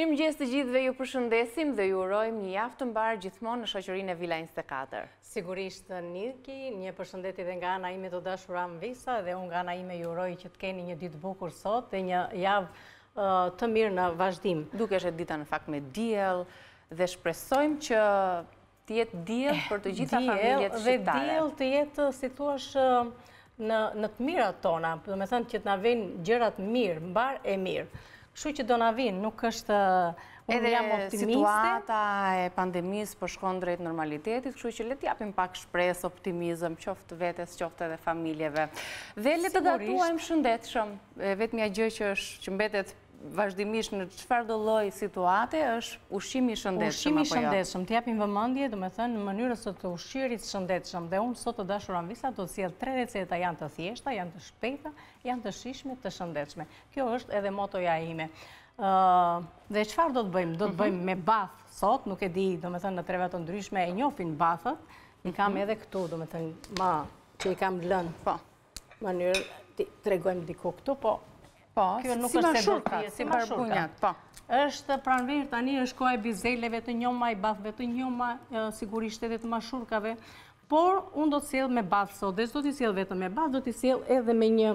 Mirëmëngjes të gjithëve, ju përshëndesim dhe ju urojmë një javë të mbar gjithmonë në shoqërinë e Villa 24. Sigurisht Niki, një përshëndetje edhe nga ana ime të dashur Amvisa dhe unë nga ana ime ju uroj që të keni një ditë bukur sot dhe një javë të mirë në vazhdim. Dukesh e dita në fakt me diell dhe shpresojmë që të jetë diell për të gjitha familjet shqiptare. Diell të jetë si thua në të mirat tona, do të thënë që të na vënë gjërat mirë, mbar e mirë. Kështu që do na vinë, nuk është unë jam optimiste. Edhe situata e pandemisë po shkon drejt normalitetit, kështu që le të japim pak shpresë, optimizëm, qoftë vetes, qoftë edhe familjeve. Dhe le të gatuajmë shëndetshëm. Vetmja gjë që mbetet vazhdimisht në çfarëdo lloj situate është ushqimi i shëndetshëm. Ushqimi i shëndetshëm, të japim vëmendje, domethënë në mënyrën sot të ushqirit shëndetshëm. Dhe unë sot të dashur Anvisa do të sjell tre receta, janë të thjeshta, janë të shpejta, janë të shijshme, të shëndetshme. Kjo është edhe motoja ime. Dhe çfarë do të bëjmë? Do të bëjmë me bath sot, nuk e di, domethënë në treva të ndryshme e njohin bathët. I kam edhe këtu, domethënë, që i kam lënë, po. Mënyrë ti tregojmë diku këtu, po. Po, kjo nuk është shurka, si barbunjat, po. Është pranverë tani, është koha e bizeleve të njoma, i bathëve të njoma, sigurisht edhe të mashurkave. Por unë do të sjell me bath sot, dhe do t'i sjell vetëm me bath, do t'i sjell edhe me një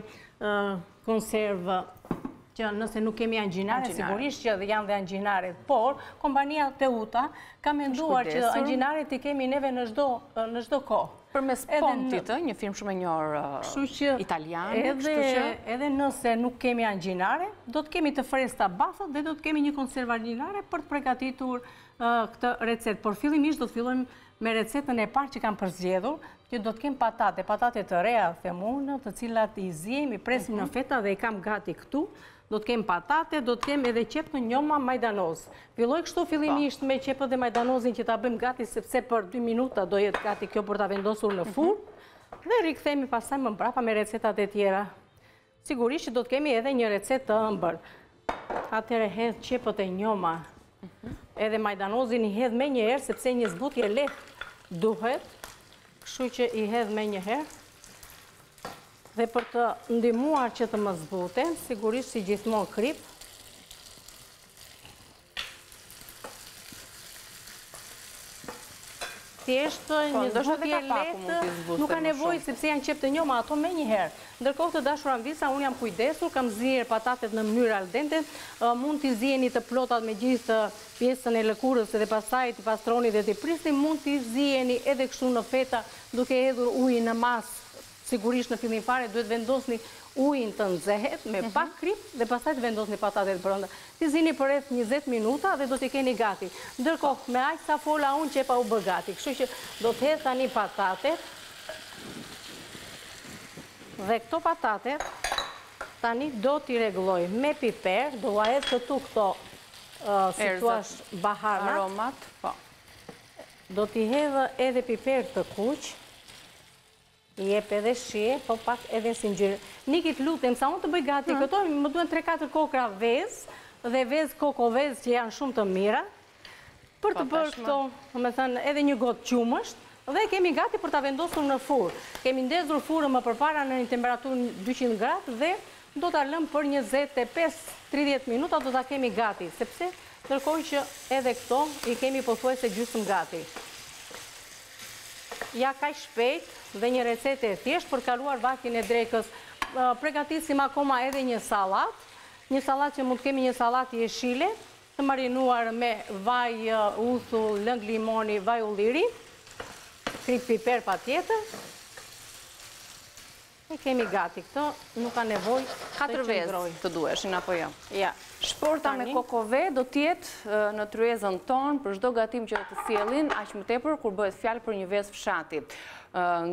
konservë që nëse nuk kemi angjinare, sigurisht që janë dhe angjinaret, por kompania Teuta ka menduar që angjinaret i kemi neve në çdo kohë. Përmes Ponti, një firmë shumë e njohur italiane, edhe nëse nuk kemi angjinare, do të kemi të freskëta bathët dhe do të kemi një konservë angjinare për të përgatitur këtë recetë. Por fillimisht do të fillojmë me recetën e parë që kam përzgjedhur, që do të kem patate të reja, themunë, të cilat i ziejmë, i presim në feta dhe i kam gati këtu. Do të kem patate, do të kem edhe qep në njoma majdanoz. Filloj kështu fillimisht me qepët dhe majdanozin që ta bëjmë gati, sepse për 2 minuta do jetë gati kjo për ta vendosur në furrë. Dhe rikthehemi pastaj më mbrapa me recetat e tjera. Sigurisht që do të kemi edhe një recetë të ëmbël. Atëherë hedh qepët e njoma. Edhe majdanozin i hedh me një herë, sepse një zbutje lehtë duhet. Kështu që i hedh me një herë. Dhe për të ndihmuar që të më zbuten, sigurisht si gjithmonë krip. Thjeshtë, një zbutje lehtë, nuk ka nevojë sepse janë qepë të njoma ato me një herë. Ndërkohë të dashur Anvisa, unë jam kujdesur, kam zier patatet në mënyrë al dente, mund t'i zieni të plotat me gjithë pjesën e lëkurës dhe pastaj t'i pastroni dhe t'i prisni, mund t'i zieni edhe kështu në feta, duke hedhur ujin në masë. Sigurisht në fillim fare duhet vendosni ujin të nxehet me pak krip dhe pastaj të vendosni patatet brenda. Ti zini për rreth 20 minuta dhe do t'i keni gati. Ndërkohë me aq sa fola unë qepa u bë gati. Kështu që do të hedh tani patatet. Dhe këto patatet tani do t'i rregulloj me piper, do ua hedh këtu këto si thua baharnat, aromat, po. Do t'i hedh edhe piper të kuq. I jep edhe shije, po pak edhe singjirë. Nikit lutem, sa unë të bëj gati këto, më duhen 3-4 kokra vezë dhe vezë kokovezë që janë shumë të mira. Për të bërë këto, me thënë, edhe një gotë qumësht dhe kemi gati për ta vendosur në furrë. Kemi ndezur furrën më përpara në një temperaturë 200 gradë dhe do ta lëmë për 25-30 minuta do ta kemi gati, sepse ndërkohë që edhe këto i kemi pothuajse gjysmë gati. Ja kaq shpejt dhe një recetë e thjeshtë për kaluar vaktin e drekës. Përgatisim akoma edhe një sallatë, që mund të kemi një sallatë jeshile, të marinuar me vaj uthull, lëng limoni, vaj ulliri, krip piper patjetër. E kemi gati këto, nuk ka nevojë të qëndroj. 4 vezë të duheshin apo jo? Ja. Shporta me kokove do të jetë në tryezën tonë për çdo gatim që të sjellin, aq më tepër kur bëhet fjalë për një vezë fshati.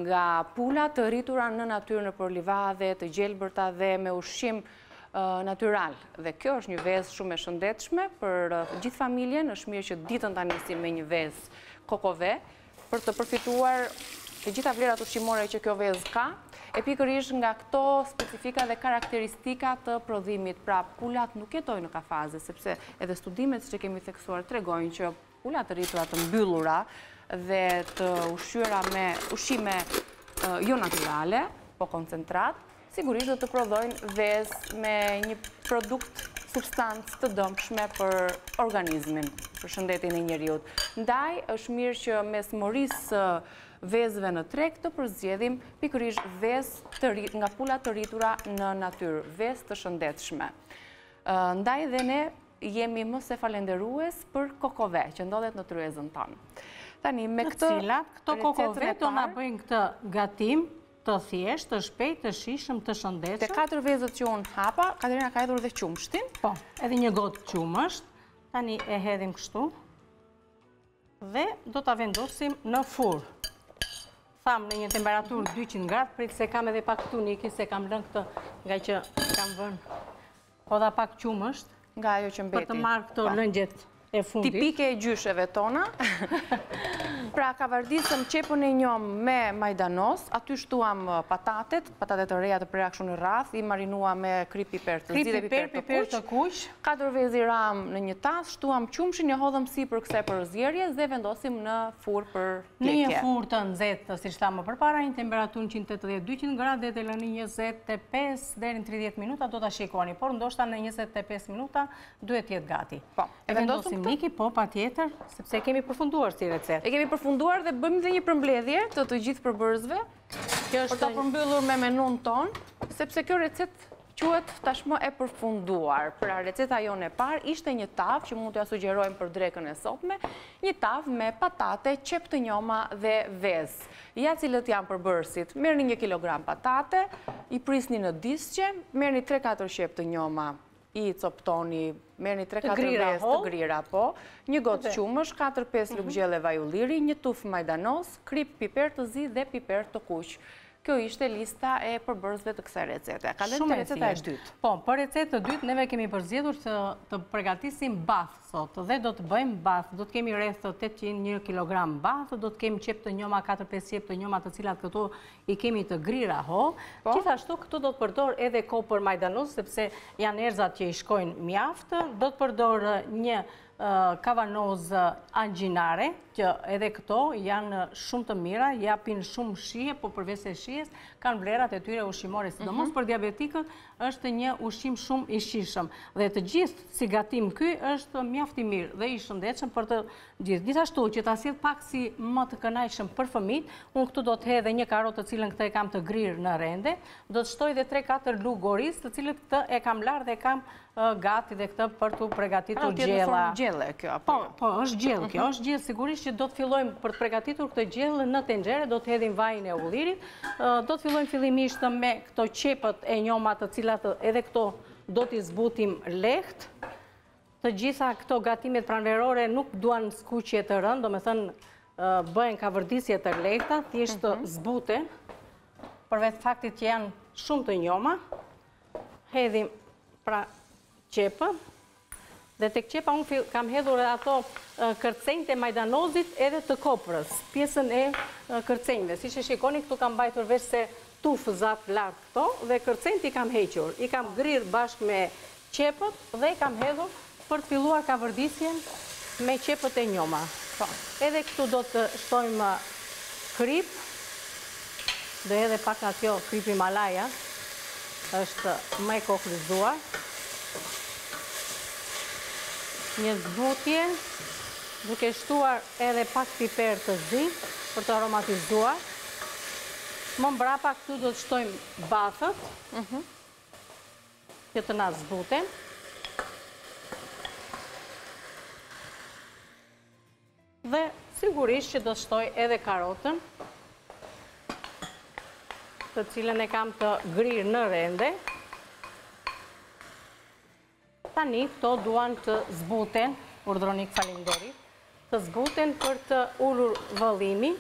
Nga pula të rritura në natyrë nëpër livadhe, të gjelbërta dhe me ushqim natyral. Dhe kjo është një vezë shumë e shëndetshme për gjithë familjen, është mirë që ditën ta nisim me një vezë kokove për të përfituar të gjitha vlerat ushqimore që kjo vezë ka. E pikërisht nga këto specifika dhe karakteristika të prodhimit, pra pulat nuk jetojnë në kafaze, sepse edhe studimet që kemi theksuar tregojnë që pulat të rritura të mbyllura dhe të ushqyera me ushqime jo naturale, po koncentrat, sigurisht do të prodhojnë vezë me një produkt substancë të dëmshme për organizmin, për shëndetin e njerëzit. Ndaj është mirë që mes morisë vezëve në treg të përzgjedhim pikërisht vezë nga pula të rritura në natyrë, vezë të shëndetshme. Ndaj dhe ne jemi më se falenderues për kokove që ndodhet në tryezën tonë. Tani me këto kokove do na bëjnë këtë gatim të thjeshtë, të shpejtë, të shishëm, të shëndetshëm. Te katër vezët që unë hapa, Katerina ka hedhur dhe qumshtin. Po, edhe një gotë qumësh. Tani e hedhim kështu dhe do ta vendosim në furrë. Tham në një temperaturë 200 gradë, prit se kam edhe pak tuniki, se kam lënë këtë nga që kam vënë. Hodha pak qumësht, nga ajo që mbeti. Për të marrë këto lëngjet e fundit. Tipike e gjysheve tona. Pra kavardisëm qepën e njom me majdanos, aty shtuam patatet të reja të prerakshun në rrath, i marinua me krip piper të zi dhe piper të kuq. 4 vezi ram në një tas, shtuam qumshin, e hodhëm si për kësaj përzierje dhe vendosim në furrë për pjekje. Në një furrë të nxehtë, siç thamë përpara, një temperaturë 180-200 gradë dhe të lëni 25 deri në 30 minuta do ta shikoni, por ndoshta në 25 minuta duhet të jetë gati. Po, e vendosim miki, po patjetër, sepse kemi përfunduar si recetë. Funduar dhe bëjmë dhe një përmbledhje të të gjithë përbërësve për ta përmbyllur me menun ton, sepse kjo recet quhet tashmë e përfunduar. Pra receta jonë e parë ishte një tavë që mund t'ja sugjerojmë për drekën e sotme, një tavë me patate, qep të njoma dhe vezë. Ja cilët janë përbërësit, merrni 1 kg patate, i prisni në disqe, merrni 3-4 qep të njoma, i coptoni, merrni 3-4 vezë të grira, po, një gotë qumësh, 4-5 lugëgjele vajulliri, një tuf majdanos, krip piper të zi dhe piper të kuq. Kjo ishte lista e përbërësve të kësaj recete. Shumë e thjeshtë. Po, për recetë të dytë neve kemi përzgjedhur të përgatisim bath sot dhe do të bëjmë bath. Do të kemi rreth 801 kg bath, do të kemi qep të njoma, 4-5 qep të njoma, të cilat këto i kemi të grira ho. Gjithashtu këtu do të përdor edhe kopër majdanos, sepse janë erzat që i shkojnë mjaftë. Do të përdor një kavanoz angjinare, që edhe këto janë shumë të mira, japin shumë shije, po përveç se shijes, kanë vlerat e tyre ushqimore, sidomos për diabetikët, është një ushqim shumë i shijshëm. Dhe të gjithë, si gatim ky, është mjaft i mirë dhe i shëndetshëm për të gjithë. Gjithashtu, që ta sjell pak si më të kënaqshëm për fëmijët, unë këtu do të hedh një karotë, të cilën këtë e kam të grirë në rende, do të shtoj dhe 3-4 lugë oriz, të cilët këtë e kam larë dhe kam gati dhe këtë për të përgatitur gjella. Po, është gjellë kjo, është gjellë sigurisht që do të fillojmë për të përgatitur këtë gjellë në tenxhere, do të hedhim vajin e ullirit, do të fillojmë fillimisht me këto qepët e njoma të cilat edhe këto do t'i zbutim lehtë. Të gjitha këto gatimet pranverore nuk duan skuqje të rëndë, do me thënë bëhen kavërdisje të lehta, thjeshtë zbuten, përveç faktit që janë shumë të njoma, hedhim pra qepët. Dhe të këqepa unë kam hedhur e ato kërcenjt e majdanozit edhe të koprës, pjesën e kërcenjve. Si që shikoni, këtu kam bajtur vesh se tufë zatë lartë këto dhe kërcenjt i kam hequr. I kam grirë bashkë me qepët dhe i kam hedhur për të filluar kavërdisjen me qepët e njoma. Edhe këtu do të shtojmë krip, dhe edhe pak nga kjo krip Himalaja, është më e kokrizuar. Një zbutje, duke shtuar edhe pak piper të zi, për të aromatizuar. Më mbrapa këtu do të shtojmë bathët, që të na zbuten. Dhe sigurisht që do të shtoj edhe karotën, të cilën e kam të grirë në rende. Tani, këto duan të zbuten, urdronik falimderit, të zbuten për të ulur vëllimi.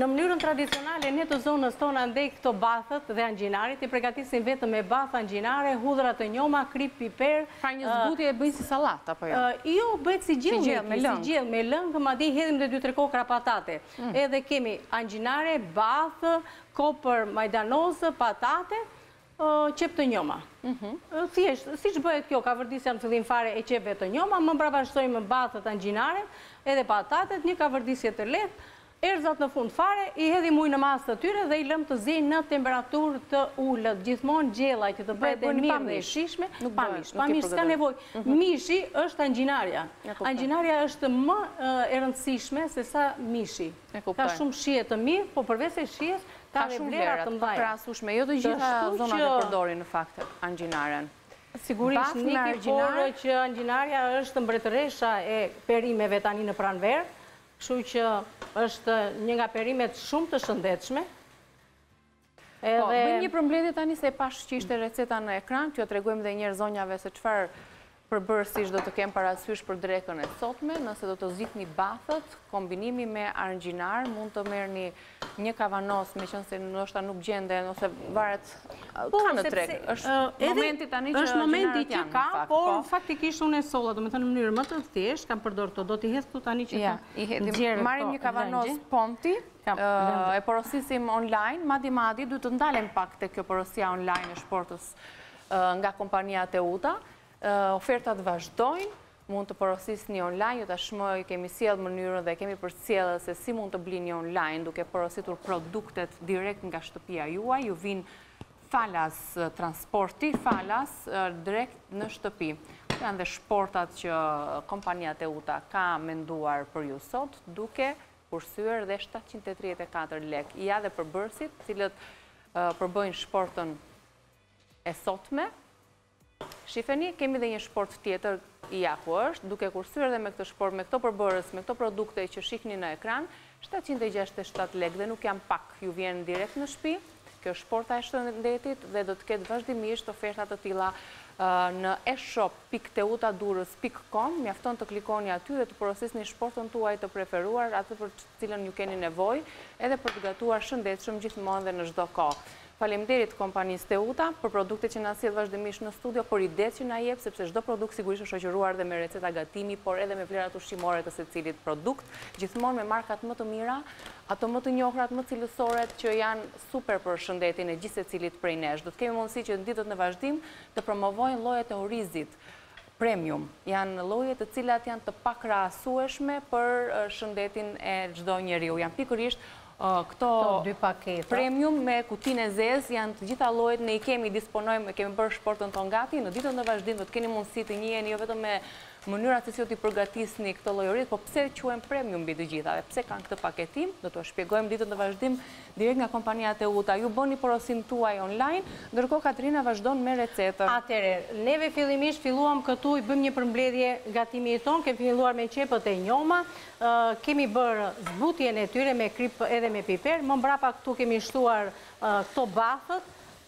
Në mënyrën tradicionale, ne të zonës tona ndej këto bathët dhe angjinarit, i përgatisin vetëm me bath angjinare, hudrat e njoma, krip, piper. Pra një zbutje e bëjnë si salat, apo jo? Jo, bëjt si gjellë me lëngë, madje hedhim dhe 2-3 kokra patate. Edhe kemi angjinare, bath, kopër, majdanozë, patate, qep të njoma. Si që bëhet kjo, ka vërdisja në fillim fare e qepve të njoma, më mbrapa shtojmë bathët angjinare edhe patatet, një ka vërdisje të lehtë, Erzat në fund fare I hedhim ujë në masë të tyre dhe I lëm të zinë në temperaturë të ulët. Gjithmonë gjella që të bëhet e mirë dhe e shishme, pa mish s'ka nevojë. Mishi është angjinarja. Angjinarja është më e rëndësishme se sa mishi. Ka shumë shije të mirë, po përveç se shijes ka shumë vlera të mëdha. Pra sushme, jo të gjitha zonat e përdorin në fakt angjinaren. Sigurisht niki por që angjinarja është mbretëresha e perimeve tani në pranverë. Kështu që është një nga perimet shumë të shëndetshme. Po, bëjmë një përmbledhje tani se pash që ishte receta në ekran, kjo tregojmë dhe njerë zonjave se çfarë përbërësisht do të kem parasysh për drekën e sotme, nëse do të zitni bathët, kombinimi me arngjinar, mund të merrni një kavanos, meqense ndoshta nuk gjenden ose varet ka në treg. Është momenti tani që është momenti që ka, por faktikisht unë e solla, domethënë në mënyrë më të thjeshtë, kam përdorur këto, do t'i hedh këtu tani që ta. Marrim një kavanos Ponti, e porosisim online, madje duhet të ndalem pak te kjo porosia online e shportës nga kompania Teuta. Ofertat vazhdojnë, mund të porosisni online, ju tashmë kemi sjellë mënyrën dhe kemi përcjellë se si mund të blini online, duke porositur produktet direkt nga shtëpia juaj, ju vinë falas transporti, falas direkt në shtëpi. Janë dhe shportat që kompania Teuta ka menduar për ju sot, duke kursyer dhe 734 lek. Ja dhe përbërësit, cilët përbëjnë shportën e sotme. Shifeni, kemi dhe një shport tjetër I aku është, duke kursyer dhe me këtë shport, me këto përbërës, me këto produkte që shihni në ekran, 767 lek dhe nuk jam pak, ju vjen direkt në shtëpi, kjo është shporta e shëndetit dhe do të ketë vazhdimisht oferta të tilla në eshop.teutadurës.com, mjafton të klikoni aty dhe të porosisni shportën tuaj të preferuar, atë për cilën ju keni nevojë, edhe për të gatuar shëndetshëm gjithmonë dhe në çdo kohë. Faleminderit kompanisë Teuta për produktet që na sjell vazhdimisht në studio, por idetë që na jep, sepse çdo produkt sigurisht është shoqëruar dhe me receta gatimi, por edhe me vlerat ushqimore të secilit produkt, gjithmonë me markat më të mira, ato më të njohura, më cilësore që janë super për shëndetin e gjithë secilit prej nesh. Do të kemi mundësi që në ditët në vazhdim të promovojnë llojet e orizit premium. Janë lloje të cilat janë të pakrahasueshme për shëndetin e çdo njeriu. Janë pikërisht këto dy paketa premium me kutinë e zezë janë të gjitha llojet ne I kemi disponojmë, kemi bërë shportën tonë gati, në ditën e vazhdim do të keni mundësi të njiheni jo vetëm me mënyrat se si ju ti përgatisni këto lloj oriz, po pse quhen premium mbi të gjitha dhe pse kanë këtë paketim, do t'u shpjegojmë ditën e vazhdim direkt nga kompania Teuta. Ju bëni porosin tuaj online, ndërkohë Katerina vazhdon me recetën. Atëherë, neve fillimisht filluam këtu I bëjmë një përmbledhje gatimi ton, kemi filluar me qepët e njoma, kemi bërë zbutjen e tyre me krip edhe me piper, më mbrapa këtu kemi shtuar këto bathët,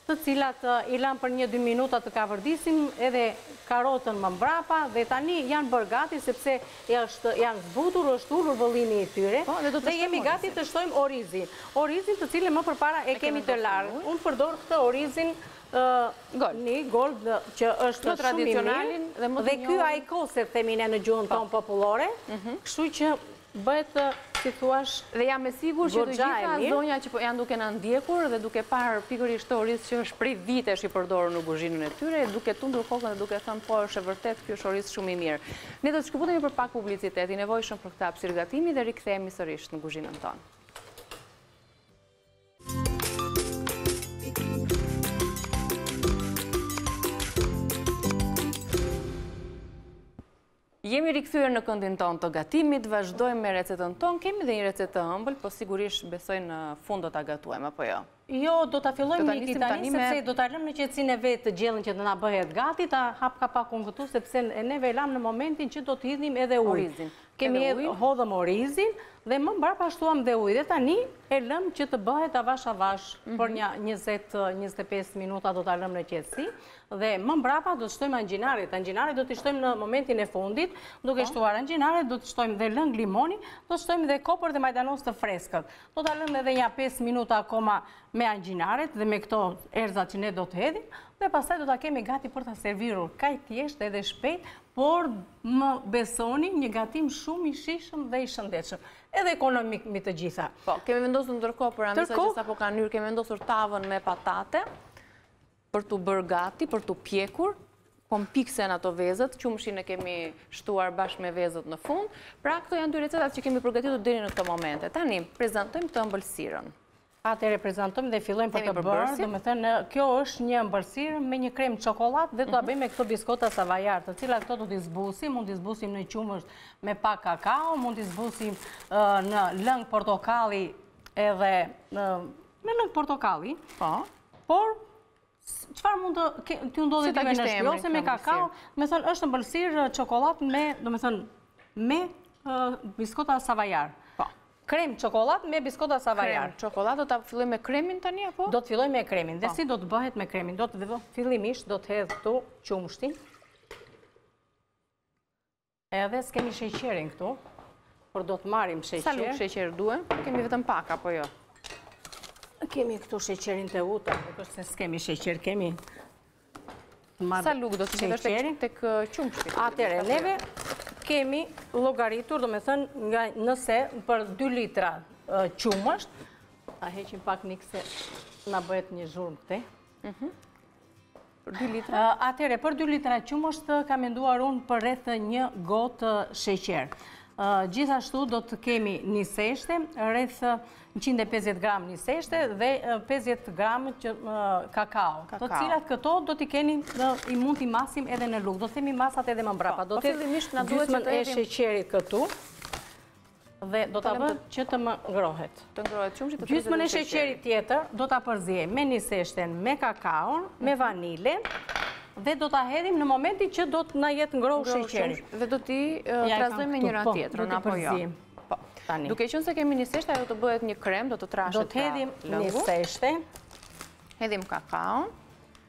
të cilat I lam për një 2 minuta të kavërdisim, edhe karotën më mbrapa, dhe tani janë bërë gati, sepse janë zbutur, është ulur vëllimi I tyre, dhe jemi gati të shtojmë orizin. Orizin të cilë më përpara e kemi të largë. Unë përdor këtë orizin një gold, që është shumë I mirë, dhe kjo ajkose themine në gjuhën tonë populore, kështu që bëhet... Dhe jam e sigur që të gjitha zonja që janë duke në ndjekur dhe duke parë pikërisht oris që është prej vitesh I përdorur në kuzhinën e tyre, duke tundur kokën dhe duke thënë po është e vërtet kjo është oris shumë I mirë. Ne do të shkëputemi për pak publicitet, I nevojshëm për këtë hapësirë gatimi dhe rikthehemi sërish në kuzhinën tonë. Jemi rikthyer në këndin tonë të gatimit, vazhdojmë me recetën tonë, kemi dhe një recetë ëmbël, po sigurisht besoj në fund do ta gatuajmë apo jo. Jo, do ta fillojmë një tani sepse do ta lëm në qetësinë e vet të gjellën që do na bëhet gati, ta hap kapakun këtu sepse ne velam në momentin që do të hidhim edhe ujin. Kemi edhe hodhëm orizin dhe më mbrapa shtuam dhe ujë. Dhe tani e lëm që të bëhet avash-avash për një 20-25 minuta do ta lëm në qetësi. Dhe më mbrapa do të shtojmë angjinarit. Angjinarit do t'i shtojmë në momentin e fundit, duke shtuar angjinarit do t'i shtojmë dhe lëng limoni, do t'i shtojmë dhe kopër dhe majdanos të freskët. Do t'a lëmë edhe një 5 minuta akoma me angjinarit dhe me këto erzat që ne do t'hedhim, dhe pastaj do t'a kemi gati për t'a servirur. Kaq thjesht edhe shpejt, por më besoni një gatim shumë I shijshëm dhe I shëndetshëm. Edhe ekonomik mbi të gjitha. Po, kemi vendosur ndërkohë për amisa që sapo kanë hyrë, kemi vendosur tavën me patate. Për t'u bërë gati, për t'u pjekur, kompikse në ato vezët, qumshin e kemi shtuar bashkë me vezët në fund. Pra, këto janë dy recetat që kemi përgatitur deri në këto momente. Tani, prezantojmë të ëmbëlsirën. Atëherë prezantojmë dhe fillojmë për të bërë, domethënë kjo është një ëmbëlsirë me një krem çokoladë dhe do ta bëjmë me këto biskota savojard, të cilat këto do t'i zbusim, mund t'i zbusim në qumësht me pak kakao, mund t'i zbusim në lëng portokalli edhe me lëng portokalli. Po. Por çfarë mund të ti ndodhi ti në shtëpi ose me kakao, domethënë është ëmbëlsirë çokoladë me, domethënë me biskota savojard. Krem çokoladë me biskota savojard. Çokoladë do ta fillojmë me kremin tani apo? Do të fillojmë me kremin. Dhe si do të bëhet me kremin? Fillimisht do të hedh këtu qumshtin. Edhe s'kemi sheqerin këtu, por do të marrim sheqer. Sa lugë sheqer duhen? Kemi vetëm pak apo jo? Kemi këtu sheqerin Teuta, por se s'kemi sheqer, kemi. Sa lugë do të shëndesh tek qumshti? Atëherë neve kemi llogaritur, domethënë nga nëse për 2 litra qumësht, ta heqim pak nik se na bëhet një zhurmë këtej. Për 2 litra. Atëherë për 2 litra qumësht kam menduar unë për rreth një gotë sheqer. Gjithashtu do të kemi një seshte, rreth 150 gram një seshte dhe 50 gram kakao. Të cilat këto do t'i keni, i mund t'i masim edhe në lugë. Do të themi masat edhe më mbrapa. Do të gjysmën e sheqerit këtu dhe do t'a bëjmë që të më ngrohet. Gjysmën e sheqerit tjetër do t'a përziejmë me një seshten, me kakaon, me vanile. Dhe do t'a hedhim në momentin që do t'na jetë ngrohur sheqeri. Dhe do t'i trazojmë me njëra tjetrën, apo jo? Po, tani. Duke qenë se kemi një seshte, ajo të bëhet një krem, do të trashet pra lëngu. Do t'hedhim një seshte. Hedhim kakaon.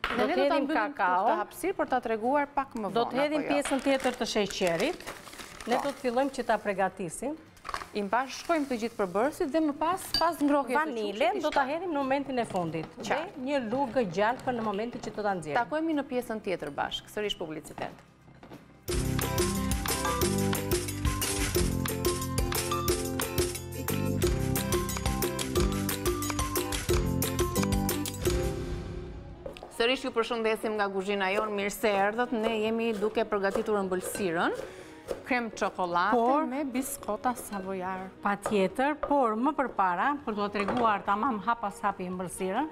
Do t'hedhim kakao. Do t'a hapësir për t'a treguar pak më vonë, apo jo? Do t'hedhim pjesën tjetër të sheqerit. Ne do t'fillojmë që t'a pregatisim. I mbash shkojmë të gjithë përbërësit dhe më pas ngrohjes së qumshtit. Vanile do ta hedhim në momentin e fundit. Dhe një lugë gjallë për në momentin që do ta nxjerrim. Takojmë në pjesën tjetër bashkë, sërish publicitet. Sërish ju përshëndesim nga kuzhina jonë, mirë se erdhët. Ne jemi duke përgatitur ëmbëlsirën. Krem çokoladë me biskota savojard. Pa tjetër, por më përpara, për t'u treguar tamam hap pas hapi ëmbëlsirën,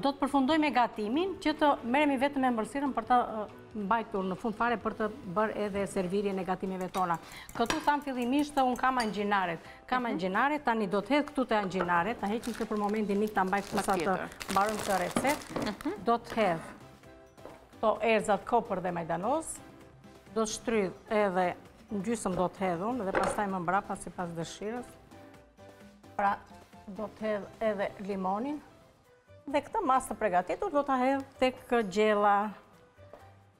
do të përfundoj me gatimin që të merremi vetëm me ëmbëlsirën për ta mbajtur në fund fare për të bërë edhe servirjen e gatimeve tona. Këtu tham fillimisht un kam angjinaret. Kam angjinaret, tani do të hedh këtu te angjinaret, ta heqim këtu për momentin nik ta mbaj sa të mbarojmë këtë recetë. Do të hedh këto erzat kopër dhe majdanoz. Do të shtrydh edhe gjysëm do të hedhun dhe pastaj më mbrapa sipas dëshirës. Pra do të hedh edhe limonin. Dhe këtë masë të përgatitur do ta hedh tek gjella.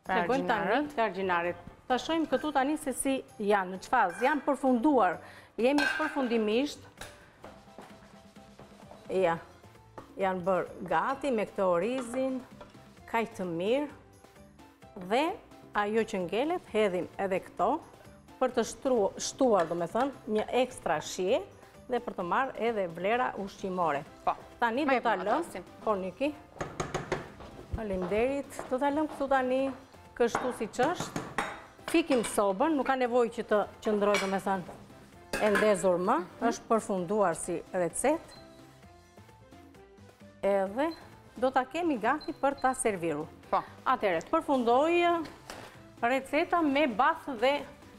Tregojmë tani të argjinarit. Ta shohim këtu tani se si janë, në çfarë janë përfunduar. Jemi përfundimisht. Ja. Janë bërë gati me këtë orizin, kaq të mirë dhe ajo që ngelet, hedhim edhe këto për të shtuar, domethënë, një ekstra shije dhe për të marrë edhe vlera ushqimore. Po. Tani do ta lëm, Korniki. Faleminderit. Do ta lëm këtu tani kështu siç është. Fikim sobën, nuk ka nevojë që të qëndrojë, domethënë, e ndezur më. Është përfunduar si recetë. Edhe do ta kemi gati për ta serviruar. Po. Atëherë, përfundoi receta me bath dhe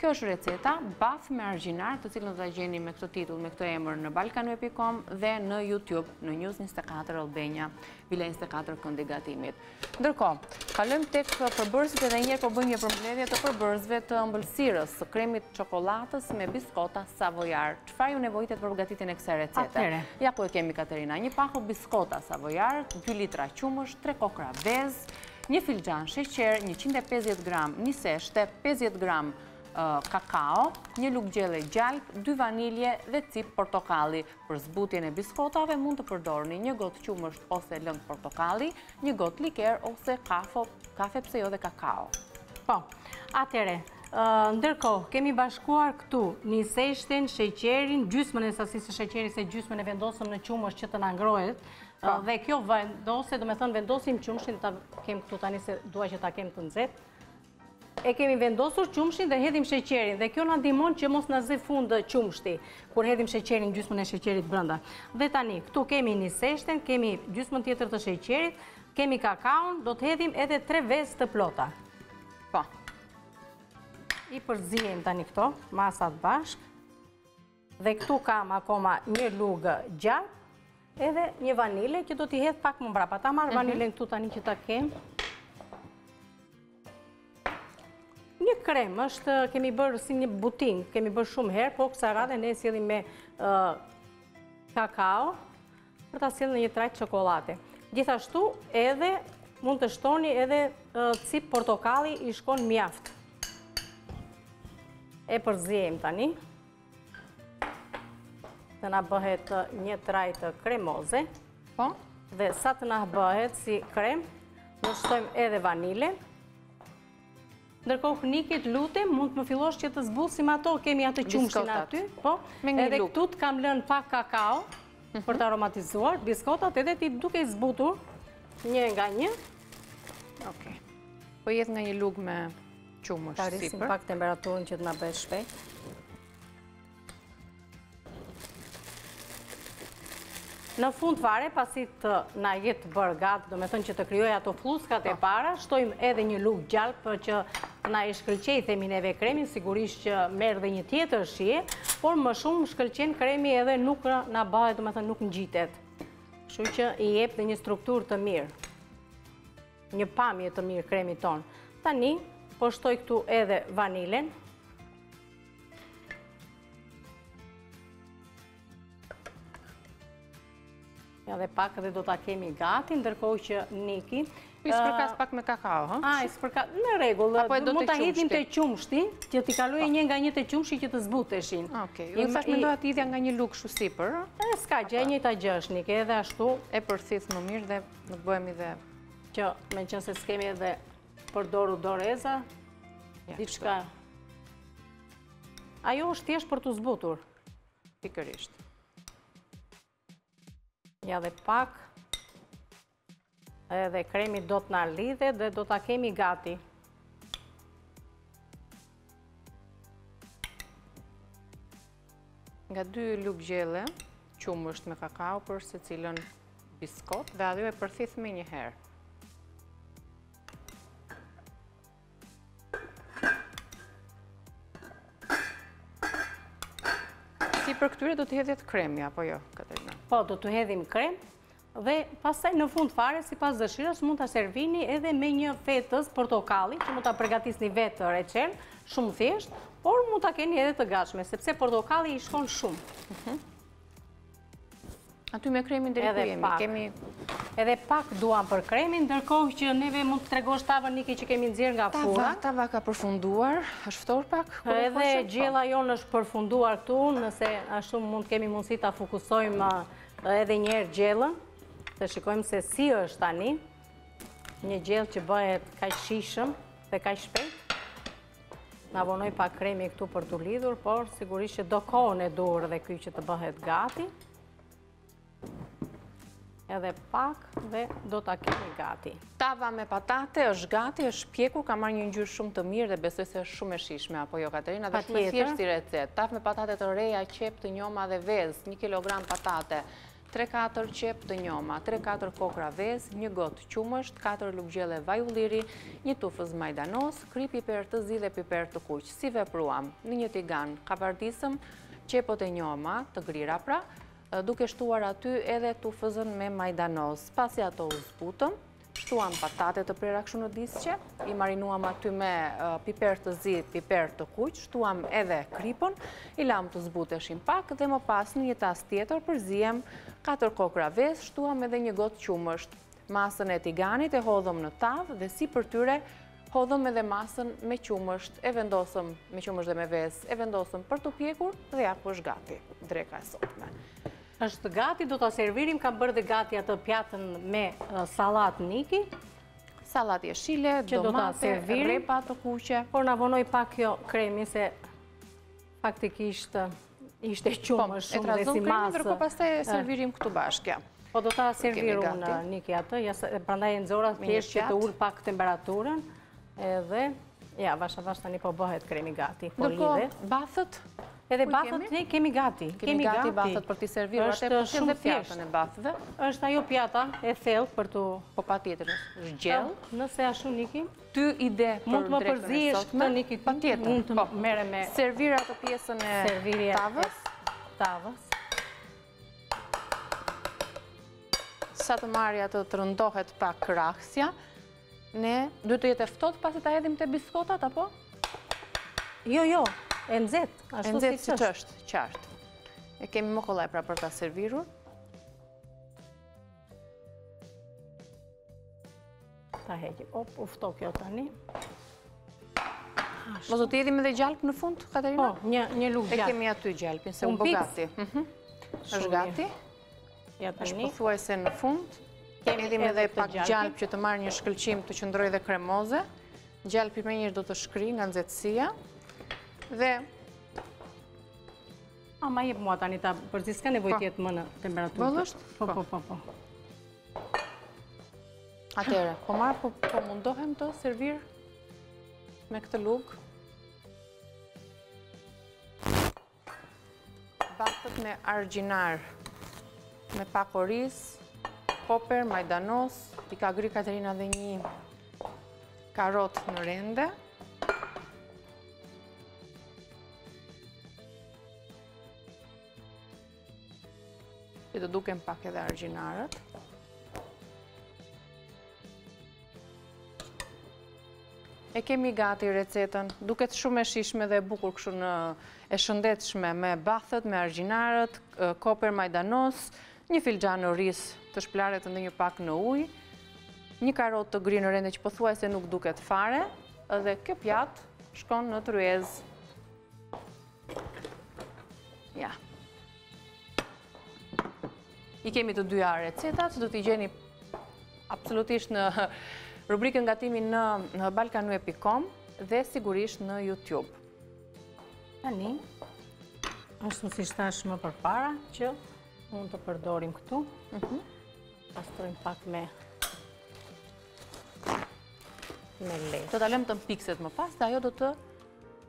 Kjo është receta bath me argjinar, të cilën do ta gjeni me këtë titull, me këtë emër në Balkanmi.com dhe në YouTube, në News24 Albania, Villa 24 këndi gatimit. Ndërkohë, kalojmë tek përbërësit edhe njëherë po bëjmë një përmbledhje të përbërësve të ëmbëlsirës, së kremit çokoladës me biskota savojard. Çfarë ju nevojitet për përgatitjen e kësaj recete? Ja ku e kemi Katerina, një pahë biskota savojard, 2 litra qumësh, 3 kokra vezë, 1 filxhan sheqer, 150 gram niseshte, 50 gram kakao, një lugë gjelle gjalp, 2 vanilje dhe cip portokalli. Për zbutjen e biskotave mund të përdorni një gotë qumësht ose lëng portokalli, një gotë liker ose kafe pse jo dhe kakao. Po, atere, ndërkohë, kemi bashkuar këtu një seshten, sheqerin, gjysmën e sasisë sheqerit se gjysmën e vendosëm në qumësht që të nangrohet, dhe kjo vendose, do me thënë vendosim qumështin, ta kem këtu tani se duaj që ta kem të nxehtë. E kemi vendosur qumshtin dhe hedhim sheqerin dhe kjo na ndihmon që mos na zë fund qumshti kur hedhim sheqerin gjysmën e sheqerit brenda. Dhe tani këtu kemi një seshten, kemi gjysmën tjetër të sheqerit, kemi kakaon, do të hedhim edhe 3 vezë të plota. Po. I përziejmë tani këto masat bashk. Dhe këtu kam akoma një lugë gjalp edhe një vanile që do t'i hedh pak më mbrapa. Ta marr vanilen këtu tani që ta kem. Një krem është, kemi bërë si një butin, kemi bërë shumë herë, po kësa radhe ne sjellim me kakao për ta sjellë në një trajt çokolate. Gjithashtu edhe mund të shtoni edhe cip portokalli i shkon mjaft. E përziejmë tani. Të na bëhet një trajt kremoze. Po? Dhe sa të na bëhet si krem, do shtojmë edhe vanile. Ndërkohë nikit lutem, mund të më fillosh që të zbusim ato, kemi atë qumshin aty, po, edhe këtu të kam lënë pak kakao për të aromatizuar, biskotat edhe ti duke zbutur një nga një. Okej, po jetë nga një lugë me qumësh, sipër. Tarisim pak temperaturën që të nga bëhet shpejt. Në fund fare, pasit na jetë bërë gatë, do me thënë që të kryoj ato fluskat e para, shtojmë edhe një lugë gjalpë që na e shkëlqej themineve kremi, sigurisht që merë dhe një tjetër shie, por më shumë shkëlqen kremi edhe nuk na bëhet, do me thënë nuk ngjitet. Kështu që i jep dhe një strukturë të mirë, një pamje të mirë kremi tonë. Tani, po shtoj këtu edhe vanilen. Dhe pak dhe do t'a kemi gati, ndërkohë që Niki... I spërkas pak me kakao, ha? A, i spërkas... Në regullë, mund t'a hidhim të qumshti, që t'i kaluje një nga një të qumshti që të zbuteshin. Okej, unë thash mendoja t'i idhja nga një lukë shusipër. E s'ka gjë, një t'a gjësh, Niki, edhe ashtu... E përthith më mirë dhe në bëhemi dhe... Që, me qënë se s'kemi edhe përdoru doreza, diçka... Ajo është thjesht për t'u zbutur. Pikërisht. Ja dhe pak, edhe kremi do t'na lidhe dhe do t'a kemi gati. Nga 2 lugë gjelle, qumësht me kakao për se cilën biskot dhe ajo e përthith me një herë. Për këtyre do të hedhjet kremi, apo jo, Katerina? Po, do të hedhim krem dhe pastaj në fund fare, si pas dëshirës, mund të servini edhe me një fetës portokalli, që mund të përgatisni vetë reçel, shumë thjesht, por mund të keni edhe të gatshme, sepse portokalli i shkon shumë. Aty me kremin deri ku jemi. Edhe pak duam për kremin, ndërkohë që neve mund të tregosh tavën Niki që kemi nxjerrë nga furra. Tava ka përfunduar, është ftohur pak. Edhe gjella jonë është përfunduar këtu, nëse ashtu mund të kemi mundësi ta fokusojmë edhe një herë gjellën, të shikojmë se si është tani. Një gjellë që bëhet kaq shishëm dhe kaq shpejt. Na vonoi pak kremi këtu për t'u lidhur, por sigurisht që do kohën e dur dhe ky që të bëhet gati. Edhe pak dhe do t'a kemi gati. Tava me patate është gati, është pjekur, ka marrë një ngjyrë shumë të mirë dhe besoj se është shumë e shishme, apo jo, Katerina? Dhe shumë e thjeshtë si recetë. Tavë me patate të reja, qep të njoma dhe vezë, 1 kg patate, 3-4 qep të njoma, 3-4 kokra vezë, një gotë qumësht, 4 lugëgjelle vaj ulliri, një tufës majdanos, kri piper të zi dhe piper të kuq, si vepruam, në një tigan, kabardisëm, qepot e njoma, të grira pra, duke shtuar aty edhe tufëzën me majdanos. Pasi ato u zbutëm, shtuam patate të prerakshun në disqe, i marinuam aty me piper të zi, piper të kuq, shtuam edhe kripën, i lam të zbuteshin pak dhe më pas në një tas tjetër përzijem 4 kokra vezë, shtuam edhe një gotë qumësht. Masën e tiganit e hodhëm në tavë dhe si për tyre Hodhëm edhe masën me qumësht, e vendosëm me qumësht dhe me vezë, e vendosëm për të pjekur dhe ja ku është gati, dreka e sotme. Është gati, do të servirim, kam bërë dhe gati atë pjatën me salat niki. Salat jeshile, domate, repa të kuqe. Por në avonoj pak jo kremi, se faktikisht ishte qumësht shumë dhe si masë. Po, e trazon kremi, ndërko pastaj e servirim këtu bashkja. Po do ta serviron Niki atë, prandaj e nxora thjesht që të ul pak temperaturën edhe ja bashavash tani po bëhet kremi gati. Po lidhet. Bathët, edhe bathët ne kemi gati. Kemi gati bathët për t'i serviruar atë po shumë pjatën e bathëve. Është ajo pjata e thellë për tu po patjetër është gjell. Nëse ashtu Niki, ty ide mund të më përzihesh këtë Niki patjetër. Mund të merre me servira atë pjesën e tavës. Sa të marrja të rëndohet pak krahësja, ne duhet të jetë ftohtë pasi ta hedhim te biskotat apo? Jo, e nxehtë, ashtu siç është, qartë. E kemi më kollaj pra për ta servirur. Ta heqim. Op, u ftoh kjo tani. Mos do të hedhim edhe gjalp në fund, Katerina? Po, një lugë gjalp. E kemi aty gjalpin, se u bë gati. Është gati. Është përthuaj se në fund, edhim edhe pak gjalp që të marrë një shkëlqim të qëndroj dhe kremoze. Gjalpi me njërë do të shkri nga nxehtësia. Dhe... Ama jep mua tani ta përzi, s'ka nevoj tjetë më në temperaturë. Vëllësht? Po. Atere, po marrë, po mundohem të servir me këtë lugë. Bathët me argjinarë. Me pak oriz, koper, majdanos, i ka gry Katerina dhe një karot në rende. Që të duken pak edhe argjinarët. E kemi gati recetën, duket shumë e shishme dhe bukur këshu në e shëndetshme me bathët, me argjinarët, koper, majdanos, një filxhan oris të shplaret ndë një pak në uj, një karot të gri në rende që pëthuaj se nuk duket fare, dhe kjo pjat shkon në tryez. Ja. I kemi të dyja recetat, që do t'i gjeni absolutisht në rubrikën gatimi në Balkanmi.com dhe sigurisht në YouTube. Tani, ashtu si thash më përpara që unë të përdorim këtu, pastrojmë pak me lejtë. Do të lëmë të mpikset më pas, dhe ajo do të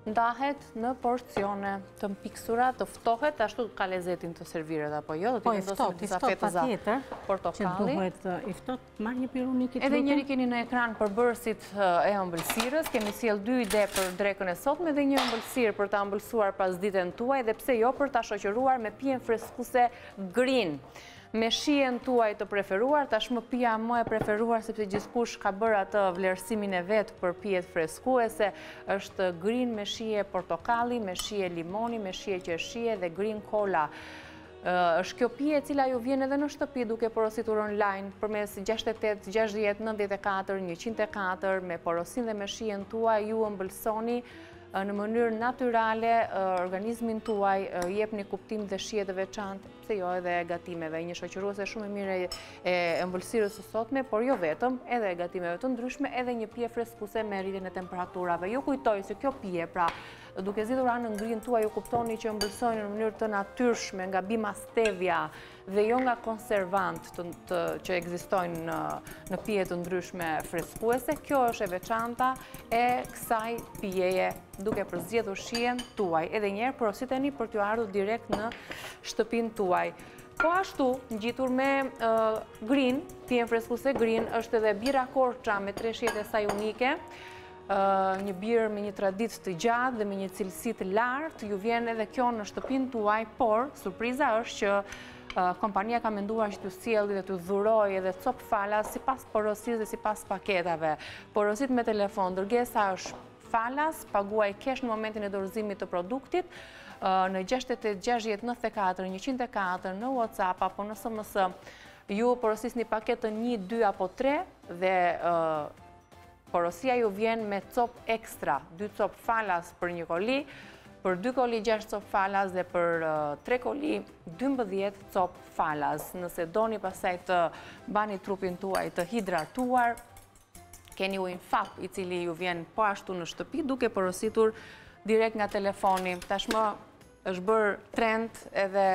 ndahet në porcione të mpiksura, të ftohet, ashtu ka lezetin të serviret, apo jo? Po, i ftoht, patjetër, që duhet i ftoht, marrë një pirunikit. Edhe njëri keni në ekran për bërësit e ëmbëlsirës, kemi sjell 2 ide për drekën e sotme dhe një ëmbëlsirë për ta ëmbëlsuar pas ditën tuaj, dhe pse jo për ta shoqëruar me pijen freskuse Green. Me shijen tuaj të preferuar, tashmë pija më e preferuar, sepse gjithkush ka bërë atë vlerësimin e vetë për pijet freskuese, është Green me shije portokalli, me shije limoni, me shije qershie dhe Green Cola. Është kjo pije cila ju vjen edhe në shtëpi duke porositur online përmes 68, 60, 94, 104, me porosin dhe me shijen tuaj ju ëmbëlsoni në mënyrë naturale, organizmin tuaj jep një kuptim dhe shije të veçantë, pse jo edhe gatimeve. Një shoqëruese shumë e mirë e ëmbëlsirës së sotme, por jo vetëm, edhe gatimeve të ndryshme, edhe një pije freskuse me rritjen e temperaturave. Ju kujtoj se kjo pije, pra, duke zgjedhur anën green tuaj, ju kuptoni që ëmbëlsojnë në mënyrë të natyrshme nga bima stevia dhe jo nga konservant që ekzistojnë në pije të ndryshme freskuese. Kjo është e veçanta e kësaj pijeje duke përzgjedhur shijen tuaj. Edhe njerë porositeni për t'ju ardhur direkt në shtëpinë tuaj. Po ashtu, ngjitur me Green, pijen freskuse Green, është edhe bira Korça me 3 shije saj unike. Një birë me një traditë të gjatë dhe me një cilësi të lartë, ju vjen edhe kjo në shtëpinë tuaj, por surpriza është që kompania ka menduar që t'ju sjellë dhe t'ju dhurojë edhe cop falas sipas porosisë dhe sipas paketave. Porosit me telefon, dërgesa është falas, paguaj kesh në momentin e dorëzimit të produktit, në 68 60 94 104 në WhatsApp apo në SMS. Ju porosisni paketën 1, 2 apo 3 dhe Porosia ju vjen me cop ekstra, 2 cop falas për një koli, për 2 koli 6 cop falas dhe për 3 koli 12 cop falas. Nëse doni pasaj të bani trupin tuaj të hidratuar, keni ujin Fap, i cili ju vjen po ashtu në shtëpi duke porositur direkt nga telefoni. Tashmë është bërë trend edhe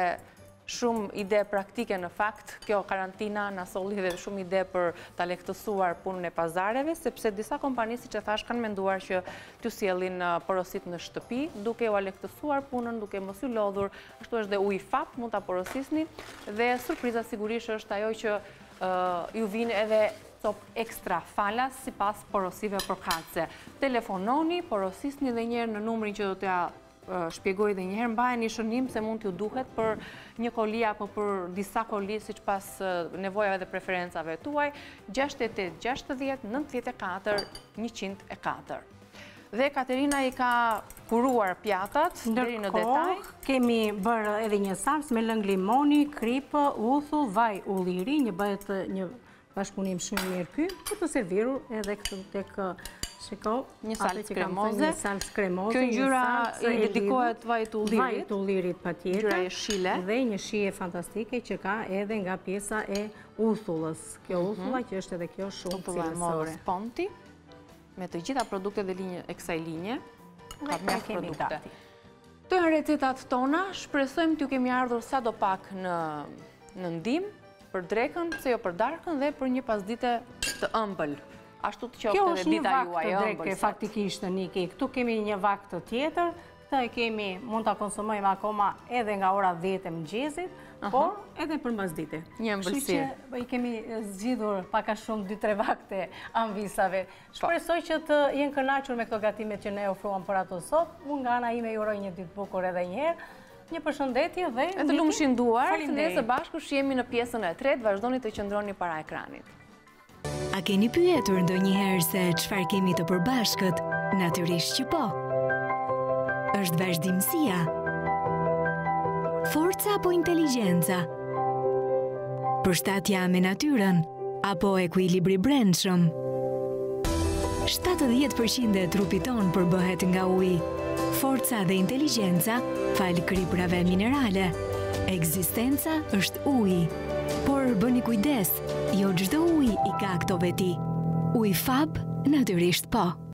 shumë ide praktike në fakt. Kjo karantina na solli dhe shumë ide për ta lehtësuar punën e pazareve, sepse disa kompani siç e thash kanë menduar që t'ju sjellin porosit në shtëpi, duke u lehtësuar punën, duke mos u lodhur. Ashtu është dhe uji Fap, mund ta porosisni dhe surpriza sigurisht është ajo që ju vin edhe top ekstra falas sipas porosive përkatëse. Telefononi, porosisni edhe një herë në numrin që do t'ja shpjegoj edhe një herë, mbajeni shënim se mund t'ju duhet për një koli apo për disa koli sipas nevojave dhe preferencave tuaj. 68 60 94 104. Dhe Katerina I ka kuruar pjatat deri në detaj. Kemi bërë edhe një sams me lëng limoni, kripë, uthull, vaj ulliri, një bëhet një bashkëpunim shumë mirë ky, për të serviru edhe këtu tek shiko, një salcë kremoze. Kjo ngjyra I dedikohet vajit ullirit. Vajit ullirit patjetër. Ngjyra e shile dhe një shije fantastike që ka edhe nga pjesa e uthullës. Kjo uthulla që është edhe kjo shumë cilësore. Ponti me të gjitha produktet dhe linjë e kësaj linje. Ka mjaft produkte. Këto janë recetat tona, shpresojmë t'ju kemi ardhur sadopak në ndim. Për drekën, se jo për darkën dhe për një pasdite të ëmbël. Ashtu të qoftë edhe dita juaj e ëmbël. Faktikisht Niki, këtu kemi një vakt tjetër, këtë e kemi, mund ta konsumojmë akoma edhe nga ora 10 e mëngjesit, por edhe për pasdite. Një ëmbëlsirë. Kështu që I kemi zgjidhur pak a shumë 2-3 vakte ëmbëlsave. Shpresoj që të jenë kënaqur me këto gatime që ne ofruam për ato sot. Unë nga ana ime ju uroj një ditë bukur edhe një herë. Një përshëndetje dhe... E të lumshin duart, ne së bashku shihemi në pjesën e tretë, vazhdoni të qëndroni para ekranit. A keni pyetur ndonjëherë se çfarë kemi të përbashkët? Natyrisht që po. Është vazhdimësia. Forca apo inteligjenca. Përshtatja me natyrën apo ekuilibri brendshëm. 70% e trupit ton përbëhet nga uji. Forca dhe inteligjenca fal kriprave minerale. Ekzistenca është uji, por bëni kujdes, jo çdo uji I ka këto veti. Uji Fab, natyrisht po.